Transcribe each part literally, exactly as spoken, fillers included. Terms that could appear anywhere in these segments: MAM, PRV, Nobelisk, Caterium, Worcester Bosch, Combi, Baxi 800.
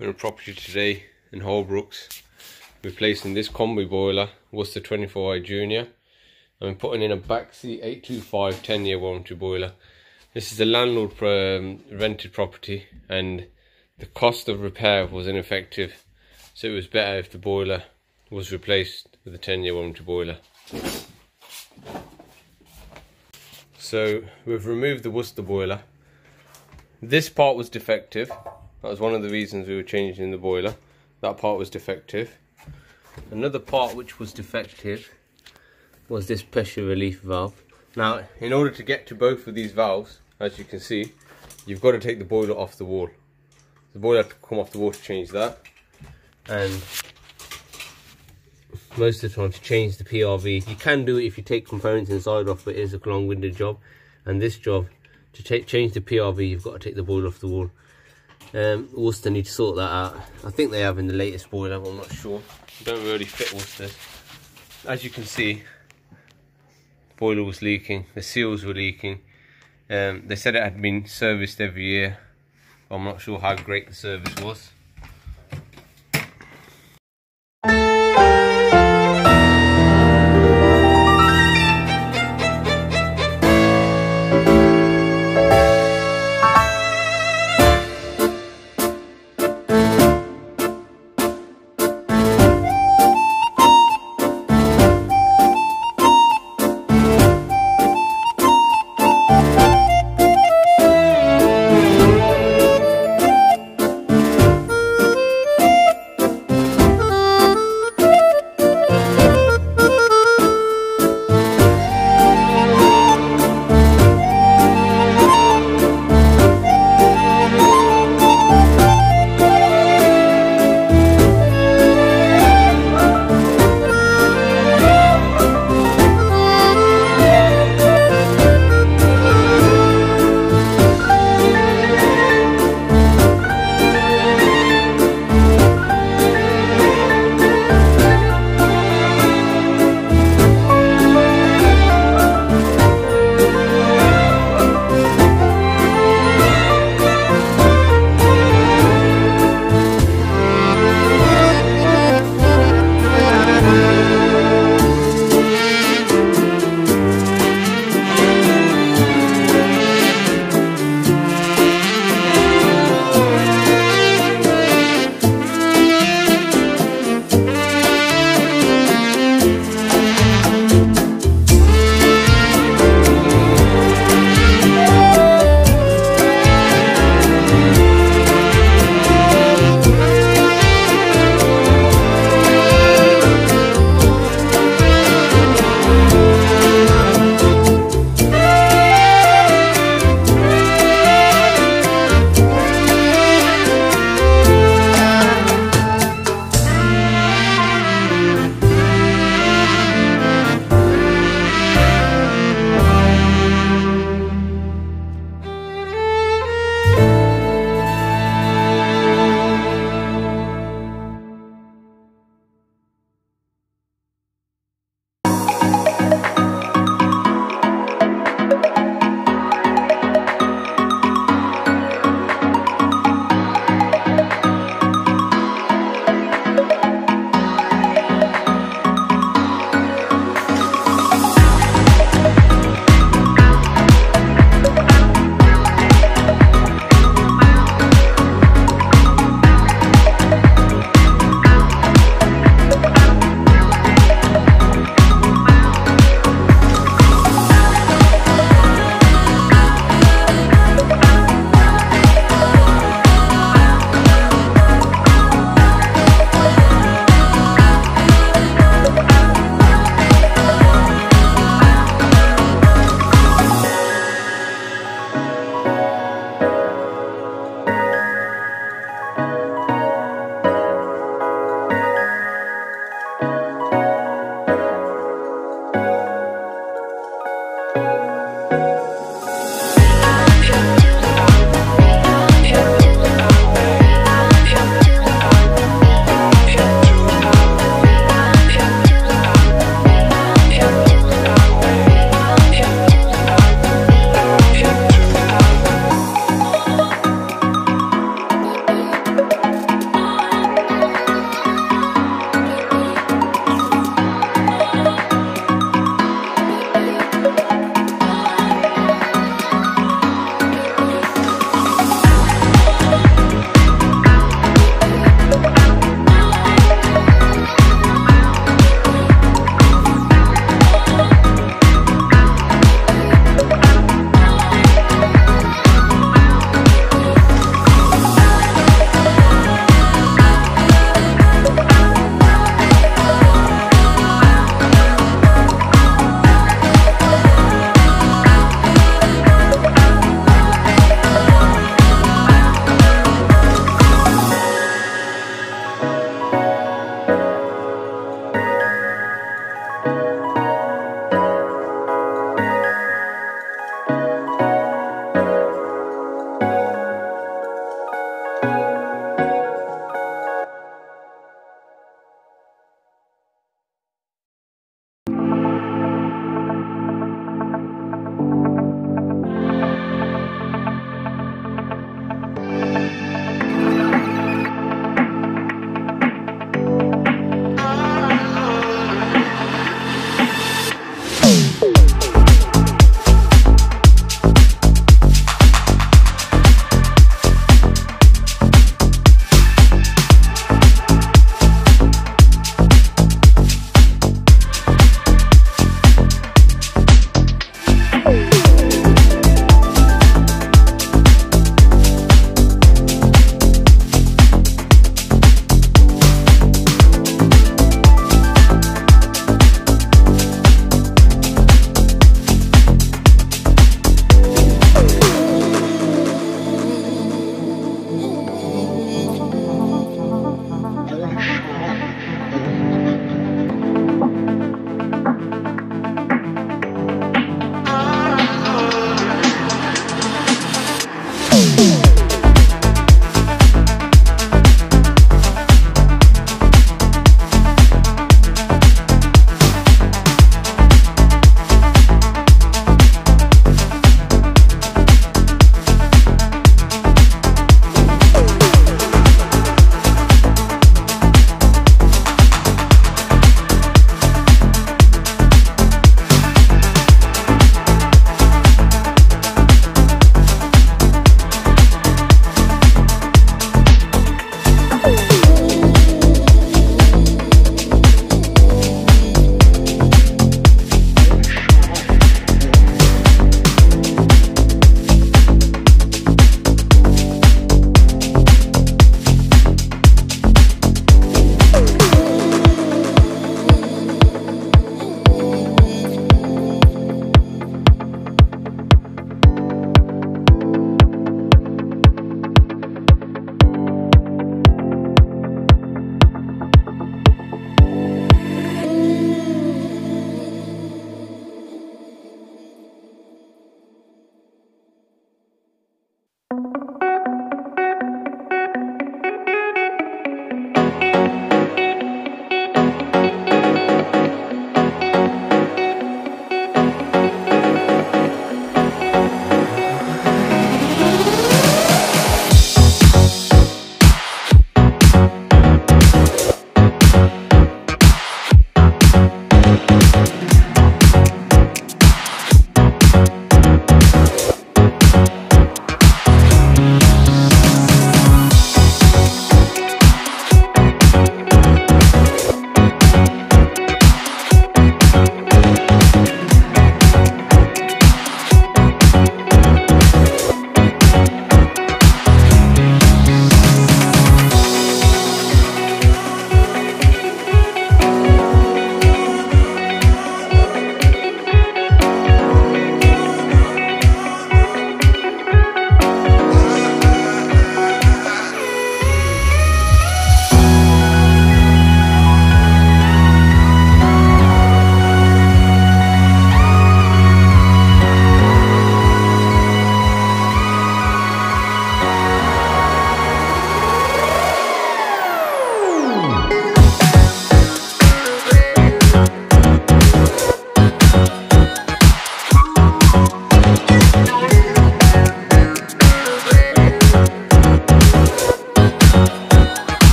on a property today in Holbrooks, replacing this combi boiler, Worcester twenty-four I Junior, and we're putting in a Baxi eight two five ten year warranty boiler. This is a landlord um, rented property, and the cost of repair was ineffective, so it was better if the boiler was replaced with a ten year warranty boiler. So we've removed the Worcester boiler. This part was defective. That was one of the reasons we were changing the boiler. That part was defective. Another part which was defective was this pressure relief valve. Now, in order to get to both of these valves, as you can see, you've got to take the boiler off the wall. The boiler had to come off the wall to change that, and most of the time to change the P R V. You can do it if you take components inside off, but it is a long-winded job. And this job, to take, change the P R V, you've got to take the boiler off the wall. Um, Worcester need to sort that out. I think they have in the latest boiler, but I'm not sure. Don't really fit Worcester. As you can see, the boiler was leaking, the seals were leaking. Um, they said it had been serviced every year. I'm not sure how great the service was.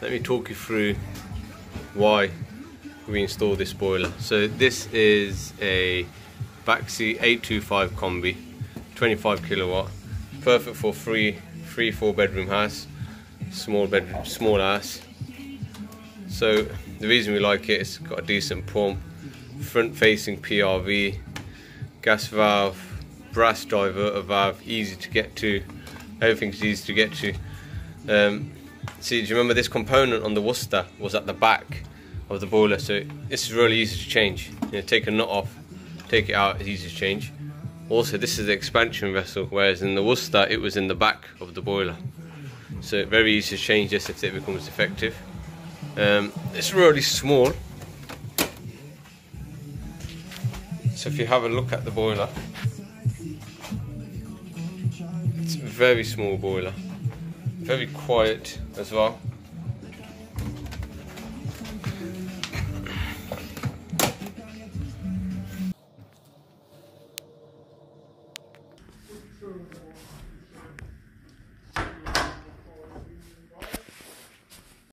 let me talk you through why we installed this boiler. So this is a Baxi eight two five combi, twenty-five kilowatt, perfect for three, three, four bedroom house, small bedroom, small house. So the reason we like it, it's got a decent pump, front facing P R V, gas valve, brass diverter valve, easy to get to, everything's easy to get to. Um, see, do you remember this component on the Worcester was at the back of the boiler, so this is really easy to change. You know, take a nut off, take it out, it's easy to change. Also, this is the expansion vessel, whereas in the Worcester it was in the back of the boiler. So very easy to change this if it becomes defective. Um, it's really small. So if you have a look at the boiler, it's a very small boiler, very quiet as well.